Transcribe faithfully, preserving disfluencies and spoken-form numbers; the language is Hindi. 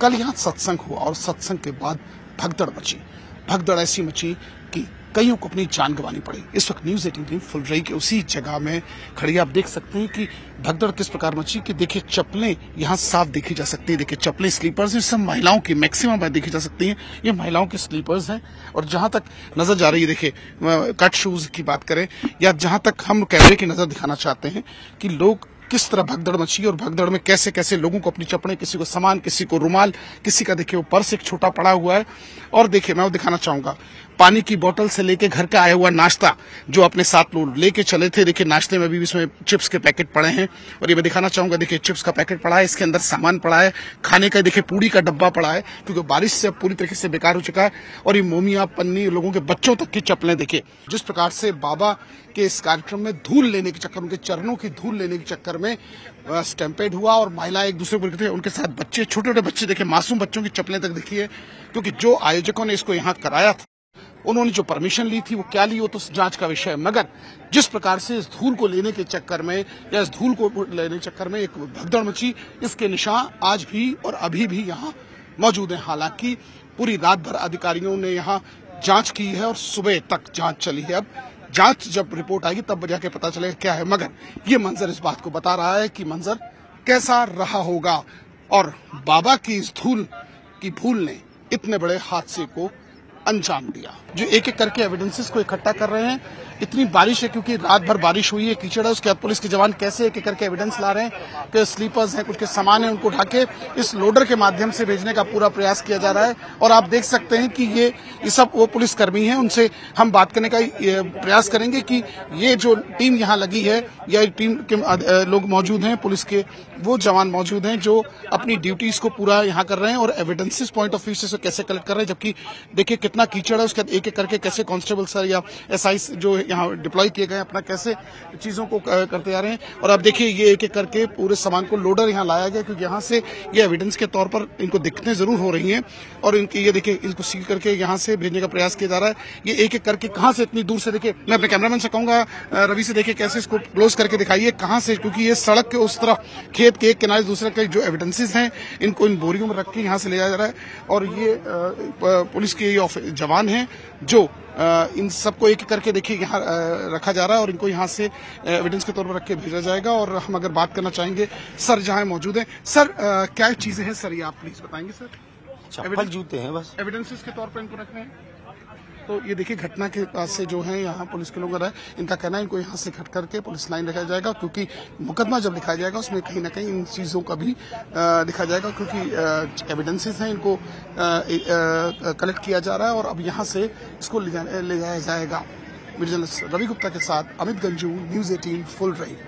कल यहाँ सत्संग हुआ और सत्संग के बाद भगदड़ मची, भगदड़ ऐसी मची कि कईयों को अपनी जान गंवानी पड़ी। इस वक्त न्यूज़ एटीन टीम फुलरई के उसी जगह में खड़ी। आप देख सकते हैं कि भगदड़ किस प्रकार मची कि देखिए चप्पलें यहाँ साफ देखी जा सकती है। देखिए चप्पलें स्लीपर्स हैं, सब महिलाओं की मैक्सिमम देखी जा सकती हैं, ये महिलाओं की स्लीपर्स हैं। और जहाँ तक नज़र जा रही है, देखिए कट शूज़ की बात करें या जहाँ तक हम कैमरे की नज़र दिखाना चाहते हैं कि लोग किस तरह भगदड़ मची और भगदड़ में कैसे कैसे लोगों को अपनी चपड़े, किसी को सामान, किसी को रुमाल, किसी का देखिए वो पर्स एक छोटा पड़ा हुआ है। और देखिए मैं वो दिखाना चाहूंगा, पानी की बोतल से लेके घर का आया हुआ नाश्ता जो अपने साथ लोग लेके चले थे। देखिए नाश्ते में भी इसमें चिप्स के पैकेट पड़े हैं और ये मैं दिखाना चाहूंगा। देखिए चिप्स का पैकेट पड़ा है, इसके अंदर सामान पड़ा है खाने का, देखिए पूरी का डब्बा पड़ा है क्योंकि बारिश से पूरी तरीके से बेकार हो चुका है। और ये मोमिया, पन्नी, लोगों के बच्चों तक की चप्पलें देखिए। जिस प्रकार से बाबा के इस कार्यक्रम में धूल लेने के चक्कर, उनके चरणों की धूल लेने के चक्कर में स्टैम्पेड हुआ और महिला एक दूसरे को थे, उनके साथ बच्चे, छोटे छोटे बच्चे देखे, मासूम बच्चों की चप्पलें तक देखिए। क्योंकि जो आयोजकों ने इसको यहाँ कराया था, उन्होंने जो परमिशन ली थी वो क्या ली हो तो जांच का विषय है, मगर जिस प्रकार से इस धूल को लेने के चक्कर में या इस धूल को लेने के चक्कर में एक भगदड़ मची, इसके निशान आज भी और अभी भी यहाँ मौजूद हैं। हालांकि पूरी रात भर अधिकारियों ने यहाँ जांच की है और सुबह तक जांच चली है। अब जांच जब रिपोर्ट आएगी तब जाके पता चलेगा क्या है, मगर ये मंजर इस बात को बता रहा है कि मंजर कैसा रहा होगा। और बाबा की इस धूल की भूल ने इतने बड़े हादसे को अंजाम दिया। जो एक एक करके एविडेंसेस को इकट्ठा कर रहे हैं। इतनी बारिश है क्योंकि रात भर बारिश हुई है, कीचड़ है, उसके बाद पुलिस के जवान कैसे एक एक करके एविडेंस ला रहे हैं कि स्लीपर्स हैं, कुछ के सामान हैं, उनको उठा के इस लोडर के माध्यम से भेजने का पूरा प्रयास किया जा रहा है। और आप देख सकते हैं कि ये ये सब वो पुलिसकर्मी हैं, उनसे हम बात करने का प्रयास करेंगे कि ये जो टीम यहाँ लगी है या टीम के लोग मौजूद हैं, पुलिस के वो जवान मौजूद हैं जो अपनी ड्यूटीज को पूरा यहाँ कर रहे हैं और एविडेंसेस पॉइंट ऑफ व्यू से कैसे कलेक्ट कर रहे हैं। जबकि देखिए कितना कीचड़ है, उसके बाद एक एक करके कैसे कांस्टेबल सर या एसआई जो यहाँ डिप्लॉय किए गए अपना कैसे चीजों को करते जा रहे हैं। और आप देखिए ये एक एक करके पूरे सामान को लोडर यहाँ लाया गया क्योंकि यहाँ से ये एविडेंस के तौर पर इनको दिक्कतें जरूर हो रही हैं और इनके ये देखिए इनको सील करके यहाँ से भेजने का प्रयास किया जा रहा है। ये एक एक करके कहाँ से इतनी दूर से देखिए, मैं अपने कैमरामैन से कहूंगा रवि से देखिए कैसे इसको क्लोज करके दिखाइए कहाँ से, क्योंकि ये सड़क के उस तरफ खेत के एक किनारे दूसरे के जो एविडेंसेज हैं इनको इन बोरियों में रख के यहाँ से ले जाया जा रहा है। और ये पुलिस के जवान हैं जो आ, इन सबको एक करके देखिए यहाँ रखा जा रहा है और इनको यहाँ से एविडेंस के तौर पर रख के भेजा जाएगा। और हम अगर बात करना चाहेंगे सर जहाँ मौजूद हैं, सर आ, क्या चीजें हैं सर ये आप प्लीज बताएंगे सर? चप्पल, जूते हैं बस, एविडेंसेस के तौर पर इनको रख रहे हैं। तो ये देखिए घटना के पास से जो है यहाँ पुलिस के लोग आ रहे हैं, इनका कहना है इनको यहाँ से घट करके पुलिस लाइन रखा जाएगा क्योंकि मुकदमा जब लिखा जाएगा उसमें कहीं ना कहीं इन चीज़ों का भी लिखा जाएगा क्योंकि एविडेंसेस हैं, इनको कलेक्ट किया जा रहा है और अब यहाँ से इसको ले जाया जाएगा। रवि गुप्ता के साथ अमित गंजू, न्यूज़ एटीन फुलरई।